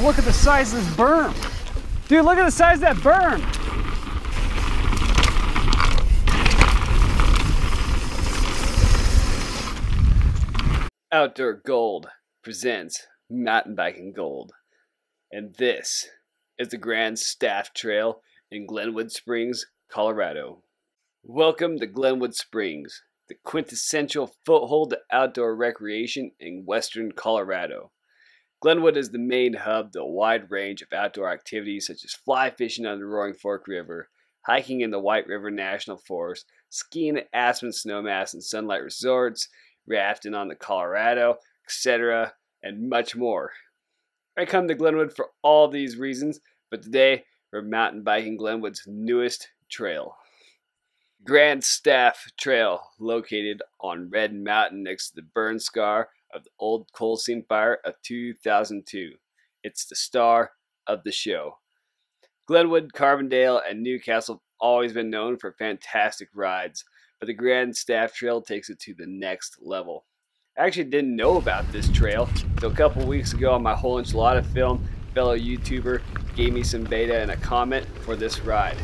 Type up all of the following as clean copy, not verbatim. Oh, look at the size of this berm. Dude, look at the size of that berm. Outdoor Gold presents Mountain Biking Gold. And this is the Grandstaff Trail in Glenwood Springs, Colorado. Welcome to Glenwood Springs, the quintessential foothold to outdoor recreation in western Colorado. Glenwood is the main hub to a wide range of outdoor activities such as fly fishing on the Roaring Fork River, hiking in the White River National Forest, skiing at Aspen Snowmass and Sunlight Resorts, rafting on the Colorado, etc., and much more. I come to Glenwood for all these reasons, but today we're mountain biking Glenwood's newest trail. Grandstaff Trail, located on Red Mountain next to the burn scar of the old coal seam fire of 2002. It's the star of the show. Glenwood, Carbondale, and Newcastle have always been known for fantastic rides, but the Grandstaff Trail takes it to the next level. I actually didn't know about this trail until a couple weeks ago on my whole enchilada film. Fellow YouTuber gave me some beta and a comment for this ride.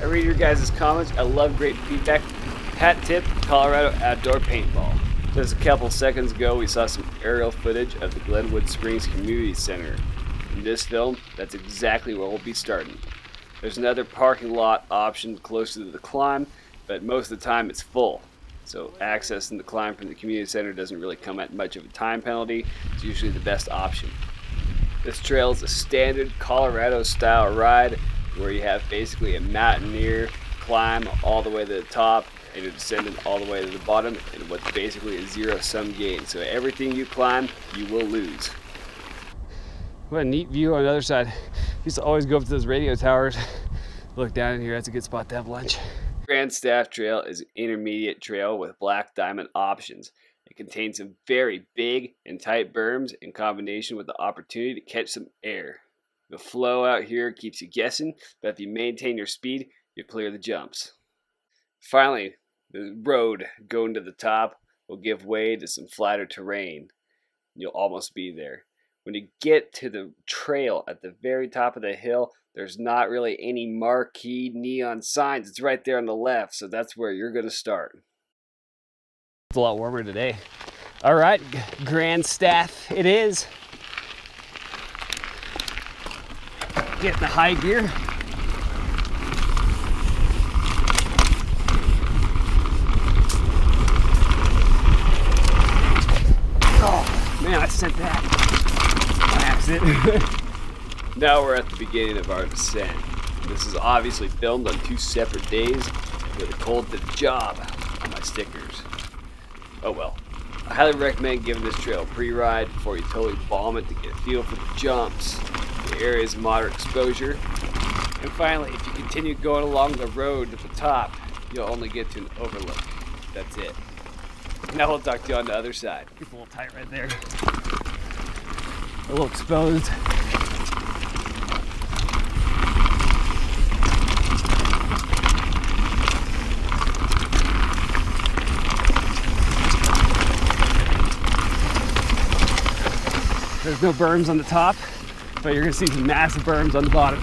I read your guys' comments. I love great feedback. Hat tip, Colorado Outdoor Paintball. Just a couple seconds ago, we saw some aerial footage of the Glenwood Springs Community Center. In this film, that's exactly where we'll be starting. There's another parking lot option closer to the climb, but most of the time it's full. So accessing the climb from the community center doesn't really come at much of a time penalty. It's usually the best option. This trail is a standard Colorado style ride where you have basically a mountaineer climb all the way to the top, and you're descending all the way to the bottom in what's basically a zero-sum game. So everything you climb, you will lose. What a neat view on the other side. Used to always go up to those radio towers, look down in here. That's a good spot to have lunch. Grandstaff Trail is an intermediate trail with black diamond options. It contains some very big and tight berms in combination with the opportunity to catch some air. The flow out here keeps you guessing, but if you maintain your speed, you clear the jumps. Finally, the road going to the top will give way to some flatter terrain. You'll almost be there. When you get to the trail at the very top of the hill, there's not really any marquee neon signs. It's right there on the left, so that's where you're going to start. It's a lot warmer today. All right, Grandstaff it is. Get the high gear. Man, I sent that on accident. Now we're at the beginning of our descent. This is obviously filmed on two separate days with a cold to the job on my stickers. Oh well. I highly recommend giving this trail a pre-ride before you totally bomb it to get a feel for the jumps, the area's moderate exposure, and finally, if you continue going along the road to the top, you'll only get to an overlook. That's it. Now we'll talk to you on the other side. It's a little tight right there. A little exposed. There's no berms on the top, but you're gonna see some massive berms on the bottom.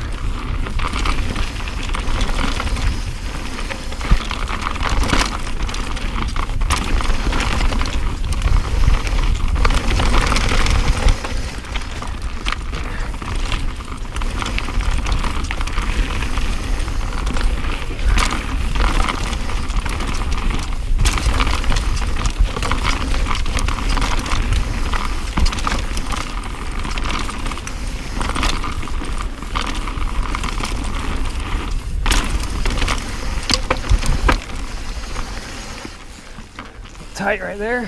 Tight right there.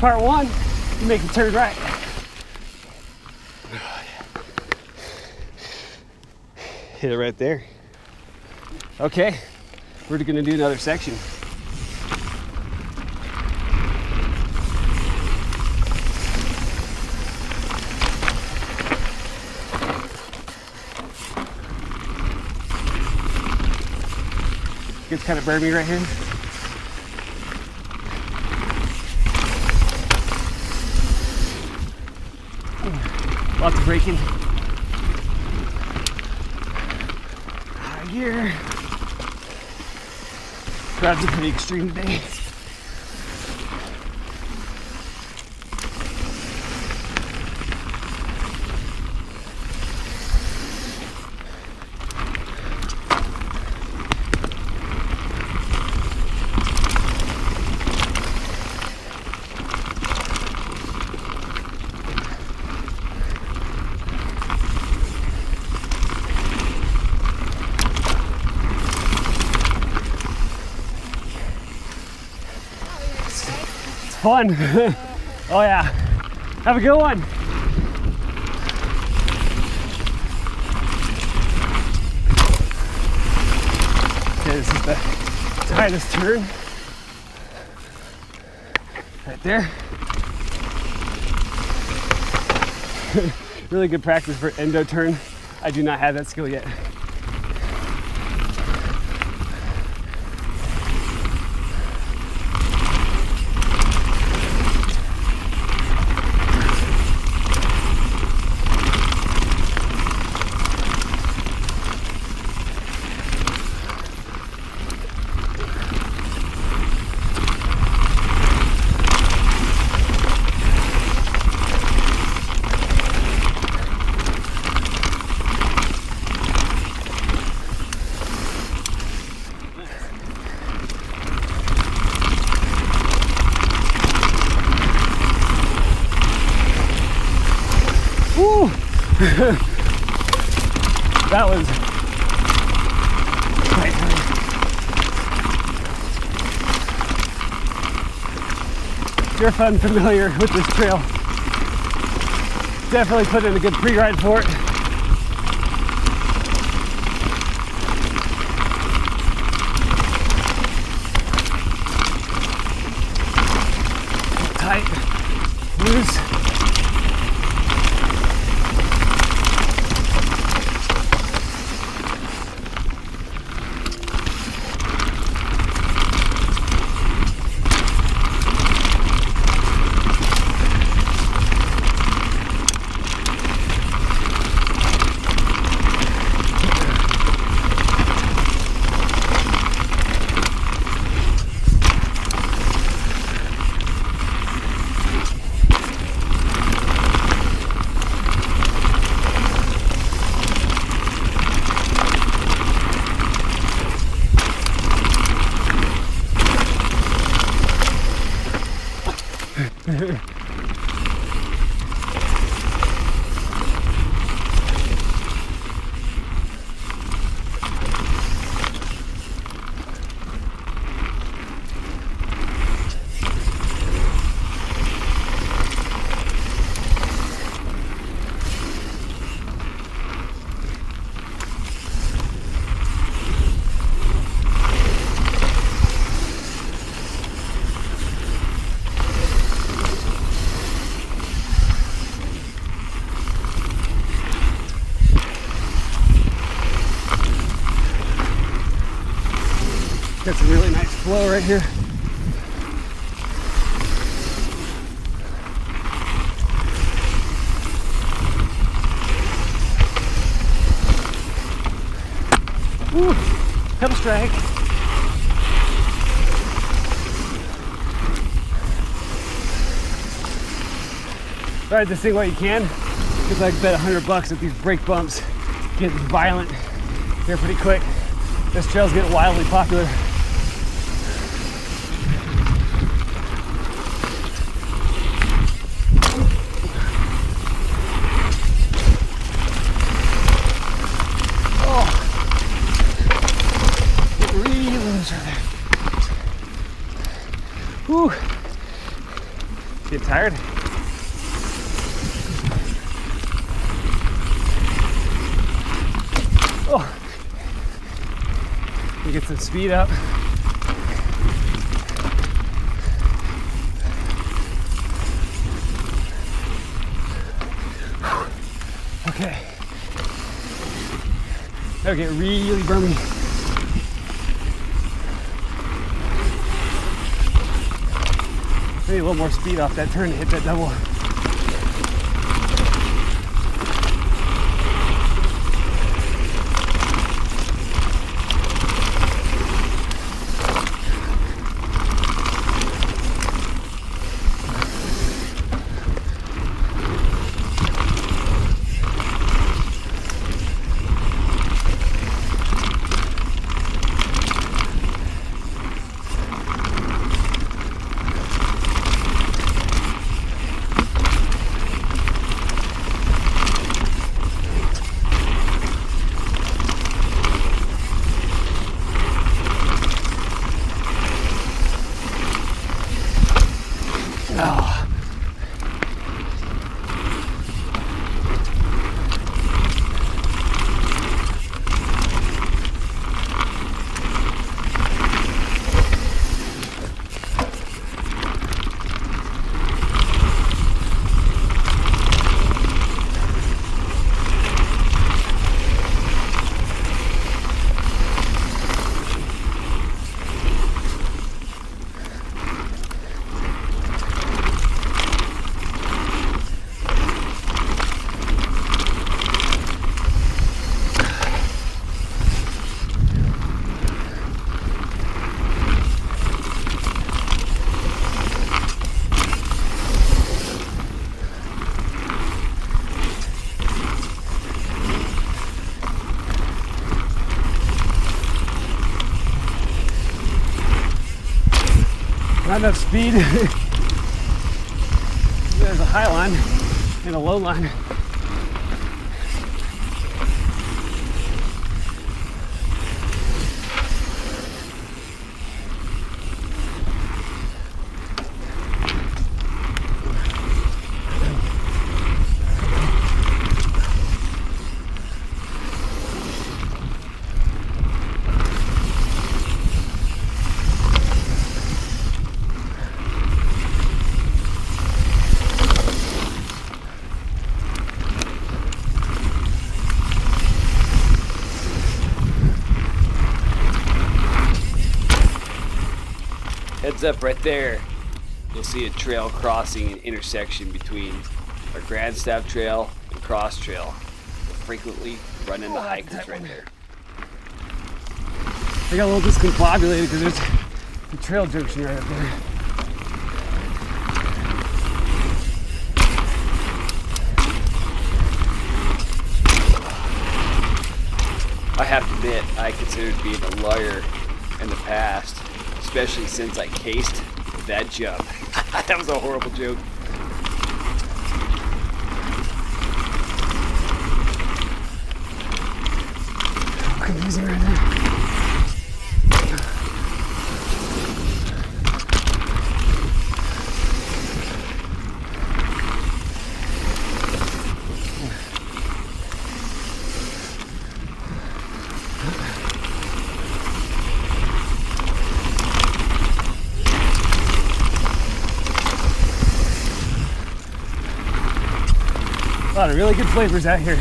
Part one, you make the turn right. Oh, yeah. Hit it right there. Okay, we're gonna do another section. Gets kind of burmy right here. Lots of braking. Right here. Crowds are pretty extreme today. Fun. Oh yeah, have a good one. Okay, this is the tightest turn right there. Really good practice for endo turn. I do not have that skill yet. That was quite fun. If you're familiar with this trail, definitely put in a good pre-ride for it. Tight, loose. That's a really nice flow right here. Ooh, pedal strike. Ride this thing while you can, because I bet $100 that these brake bumps get violent. They're pretty quick. This trail's getting wildly popular. Whew. Get tired? Oh, we get some speed up. Okay. That'll get really burmy. Maybe a little more speed off that turn to hit that double. Not enough speed. There's a high line and a low line. Up right there, you'll see a trail crossing an intersection between our Grandstaff Trail and Cross Trail. We'll frequently run into hikers right there. I got a little discombobulated because there's a trail junction right up there. I have to admit, I considered being a lawyer in the past. Especially since I cased that jump. That was a horrible joke. Confusing right now. A lot of really good flavors out here.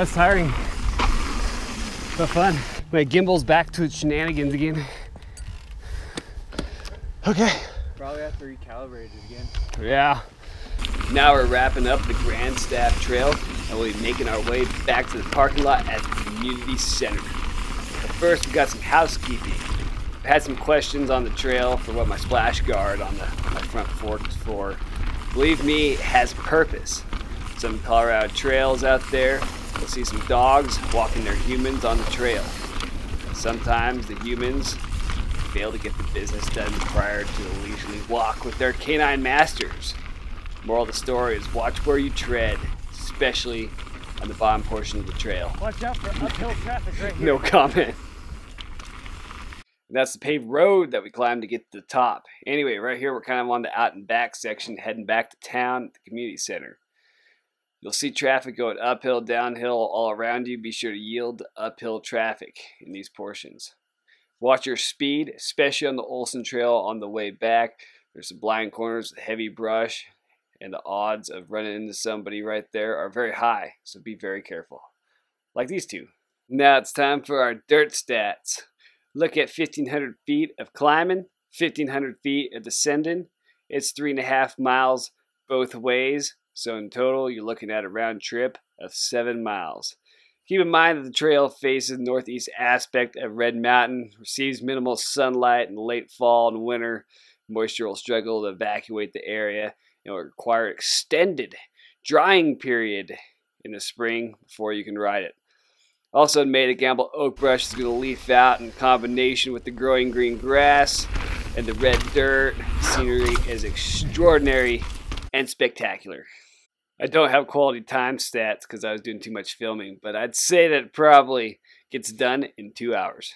That's tiring, but fun. My gimbal's back to its shenanigans again. Okay. Probably have to recalibrate it again. Yeah. Now we're wrapping up the Grandstaff Trail and we'll be making our way back to the parking lot at the community center. But first, we got some housekeeping. I've had some questions on the trail for what my splash guard on my front fork is for. Believe me, it has purpose. Some Colorado trails out there, you'll see some dogs walking their humans on the trail. Sometimes the humans fail to get the business done prior to a leisurely walk with their canine masters. Moral of the story is watch where you tread, especially on the bottom portion of the trail. Watch out for uphill traffic right here. No comment. And that's the paved road that we climbed to get to the top. Anyway, right here we're kind of on the out and back section, heading back to town at the community center. You'll see traffic going uphill, downhill, all around you. Be sure to yield to uphill traffic in these portions. Watch your speed, especially on the Olsen Trail on the way back. There's some blind corners with heavy brush, and the odds of running into somebody right there are very high, so be very careful. Like these two. Now it's time for our dirt stats. Look at 1,500 feet of climbing, 1,500 feet of descending. It's 3.5 miles both ways, so in total you're looking at a round trip of 7 miles. Keep in mind that the trail faces the northeast aspect of Red Mountain, receives minimal sunlight in late fall and winter. Moisture will struggle to evacuate the area. It will require extended drying period in the spring before you can ride it. Also in May, the Gamble Oakbrush is going to leaf out in combination with the growing green grass and the red dirt. Scenery is extraordinary and spectacular. I don't have quality time stats because I was doing too much filming, but I'd say that it probably gets done in 2 hours.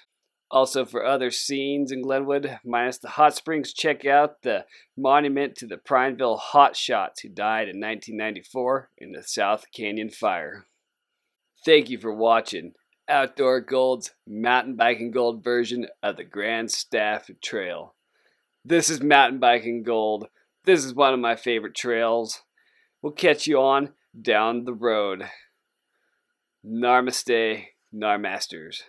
Also, for other scenes in Glenwood, minus the hot springs, check out the monument to the Prineville Hotshots who died in 1994 in the South Canyon fire. Thank you for watching Outdoor Gold's Mountain Biking Gold version of the Grandstaff Trail. This is Mountain Biking Gold. This is one of my favorite trails. We'll catch you on down the road. Namaste, Narmasters.